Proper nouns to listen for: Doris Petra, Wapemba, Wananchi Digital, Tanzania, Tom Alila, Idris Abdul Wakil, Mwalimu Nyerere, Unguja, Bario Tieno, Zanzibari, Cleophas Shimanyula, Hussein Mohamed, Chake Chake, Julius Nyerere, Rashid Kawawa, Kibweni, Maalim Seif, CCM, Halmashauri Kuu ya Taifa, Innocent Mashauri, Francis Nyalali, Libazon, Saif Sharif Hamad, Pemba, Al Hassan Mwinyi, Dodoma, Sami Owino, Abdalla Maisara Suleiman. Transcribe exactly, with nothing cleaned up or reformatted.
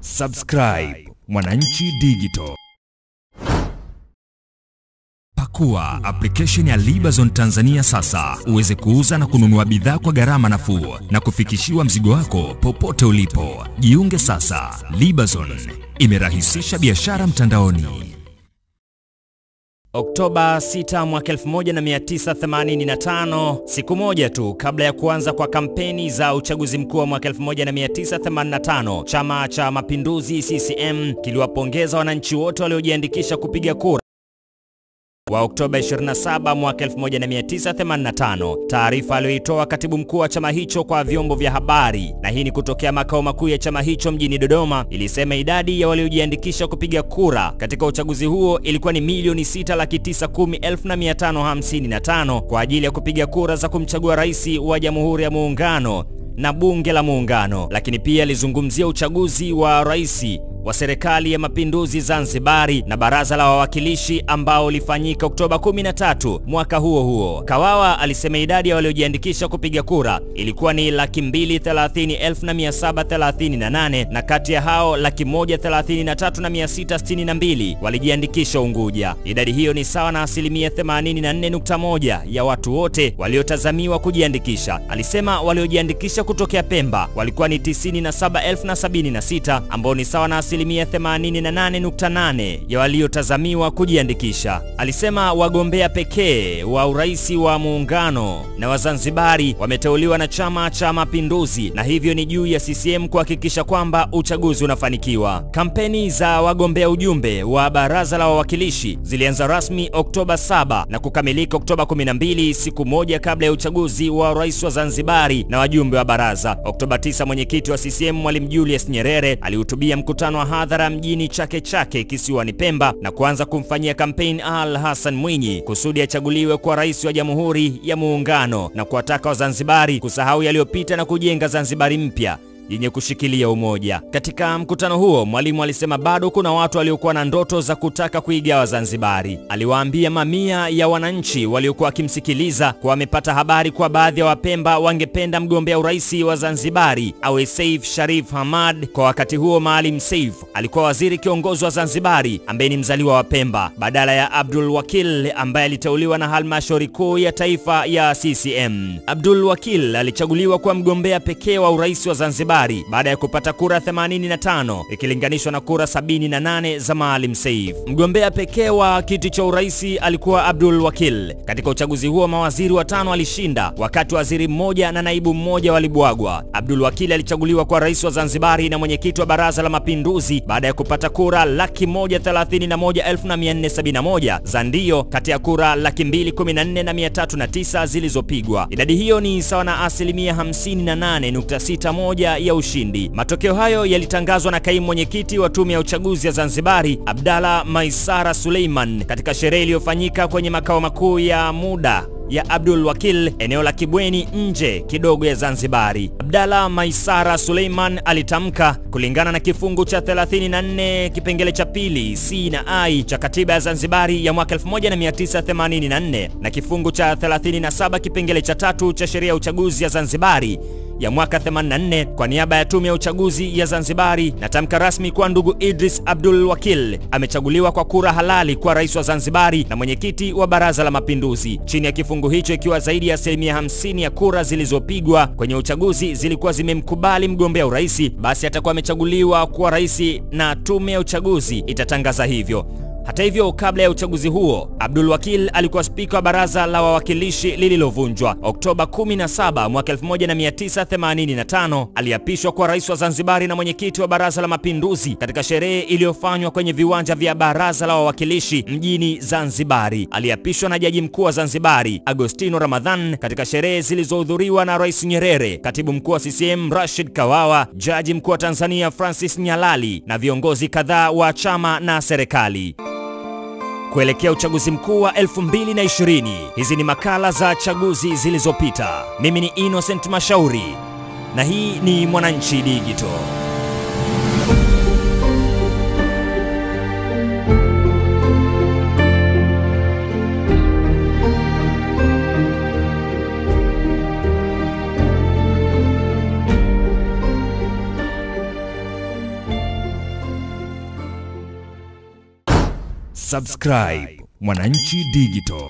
Subscribe Mwananchi Digital. Pakua application ya Libazon Tanzania sasa uweze kuuza na kununua bidhaa kwa gharama nafuu na kufikishiwa mzigo wako popote ulipo. Jiunge sasa. Libazon imerahisisha biashara mtandaoni. Oktoba sita mwaka elfu moja mia tisa themanini na tano, siku moja tu kabla ya kuanza kwa kampeni za uchaguzi mkuu wa mwaka elfu moja mia tisa themanini na tano, Chama cha Mapinduzi C C M kiliwapongeza wananchi wote waliojiandikisha kupiga kura wa Oktoba ishirini na saba mwaka elfu moja mia tisa themanini na tano. Taarifa aliyoitoa katibu mkuu wa chama hicho kwa vyombo vya habari, na hii ni kutokea makao makuu ya chama hicho mjini Dodoma, ilisema idadi ya waliojiandikisha kupiga kura katika uchaguzi huo ilikuwa ni milioni sita laki tisa kumi elfu mia tano hamsini na tano kwa ajili ya kupiga kura za kumchagua rais wa Jamhuri ya Muungano na bunge la Muungano. Lakini pia lizungumzia uchaguzi wa rais wa serikali ya mapinduzi Zanzibari na baraza la wawakilishi ambao lifanyika Oktoba kumi na tatu mwaka huo huo. Kawawa alisema idadi ya waliojiandikisha kupiga kura ilikuwa ni laki mbili thelathini elfu mia saba thelathini na nane, na kati ya hao laki moja thelathini na tatu elfu mia sita sitini na mbili walijiandikisha Unguja. Idadi hiyo ni sawa na asilimia themanini na nne nukta moja ya watu wote waliotazamiwa kujiandikisha. Alisema waliojiandikisha kutokea Pemba walikuwa ni tisini na saba elfu sabini na sita ambao ni sawa na asilimia themanini na nane nukta nane ya waliotazamiwa kujiandikisha. Alisema wagombea pekee wa urais wa Muungano na Wazanzibari wameteuliwa na Chama cha Mapinduzi, na hivyo ni juu ya C C M kuhakikisha kwamba uchaguzi unafanikiwa. Kampeni za wagombea ujumbe wa baraza la wawakilishi zilianza rasmi Oktoba saba na kukamilika Oktoba kumi na mbili, siku moja kabla ya uchaguzi wa rais wa Zanzibari na wajumbe wa baraza. Oktoba tisa, mwenyekiti wa C C M Mwalimu Julius Nyerere alihutubia mkutano wa hadhara mjini Chake Chake kisiwani Pemba, na kuanza kumfanyia kampeni Al Hassan Mwinyi kusudi achaguliwe kwa rais wa Jamhuri ya Muungano, na kuwataka Wazanzibari kusahau yaliyopita na kujenga Zanzibari mpya yenye kushikilia umoja. Katika mkutano huo, Mwalimu alisema bado kuna watu waliokuwa na ndoto za kutaka kuigawa Zanzibari. Aliwaambia mamia ya wananchi waliokuwa wakimsikiliza kwa wamepata habari kwa baadhi ya Wapemba wangependa mgombea urais wa Zanzibari awe Saif Sharif Hamad. Kwa wakati huo Maalim Saif alikuwa waziri kiongozi wa Zanzibari ambaye ni mzaliwa wa Pemba, badala ya Abdul Wakil ambaye aliteuliwa na Halmashauri Kuu ya Taifa ya C C M. Abdul Wakil alichaguliwa kwa mgombea pekee wa urais wa Zanzibari baada ya kupata kura themanini na tano ikilinganishwa na kura sabini na nane za Maalim Seif. Mgombea pekee wa kiti cha urais alikuwa Abdul Wakil. Katika uchaguzi huo mawaziri watano alishinda, wakati waziri mmoja na naibu mmoja walibwagwa. Abdul Wakil alichaguliwa kwa rais wa Zanzibari na mwenyekiti wa baraza la mapinduzi baada ya kupata kura laki moja thelathini na moja elfu mia nne sabini na moja za ndio kati ya kura laki mbili kumi na nne elfu mia tatu na tisa zilizopigwa. Idadi hiyo ni sawa na asilimia hamsini na nane nukta sita moja ya ushindi. Matokeo hayo yalitangazwa na kaimu mwenyekiti wa tume ya uchaguzi ya Zanzibari Abdalla Maisara Suleiman katika sherehe iliyofanyika kwenye makao makuu ya muda ya Abdul Wakil eneo la Kibweni nje kidogo ya Zanzibari. Abdalla Maisara Suleiman alitamka kulingana na kifungu cha thelathini na nne kipengele cha pili C na I cha katiba ya Zanzibari ya mwaka elfu moja mia tisa themanini na nne na kifungu cha thelathini na saba kipengele cha tatu cha sheria ya uchaguzi ya Zanzibari ya mwaka themanini na nne kwa niaba ya tume ya uchaguzi ya Zanzibari, na tamka rasmi kwa ndugu Idris Abdul Wakil amechaguliwa kwa kura halali kwa rais wa Zanzibari na mwenyekiti wa baraza la mapinduzi. Chini ya kifungu hicho, ikiwa zaidi ya asilimia hamsini ya kura zilizopigwa kwenye uchaguzi zilikuwa zimemkubali mgombea urais, basi atakuwa amechaguliwa kwa rais na tume ya uchaguzi itatangaza hivyo. Hata hivyo, kabla ya uchaguzi huo, Abdul Wakil alikuwa spika wa baraza la wawakilishi lililovunjwa. Oktoba kumi na saba mwaka elfu moja mia tisa themanini na tano aliapishwa kwa rais wa Zanzibari na mwenyekiti wa baraza la mapinduzi katika sherehe iliyofanywa kwenye viwanja vya baraza la wawakilishi mjini Zanzibari. Aliapishwa na jaji mkuu wa Zanzibari Agostino Ramadan katika sherehe zilizohudhuriwa na Rais Nyerere, katibu mkuu wa C C M Rashid Kawawa, jaji mkuu wa Tanzania Francis Nyalali na viongozi kadhaa wa chama na serikali. Kuelekea uchaguzi mkuu wa elfu mbili na ishirini, hizi ni makala za chaguzi zilizopita. Mimi ni Innocent Mashauri na hii ni Mwananchi Digital. subscribe Mwananchi Digital.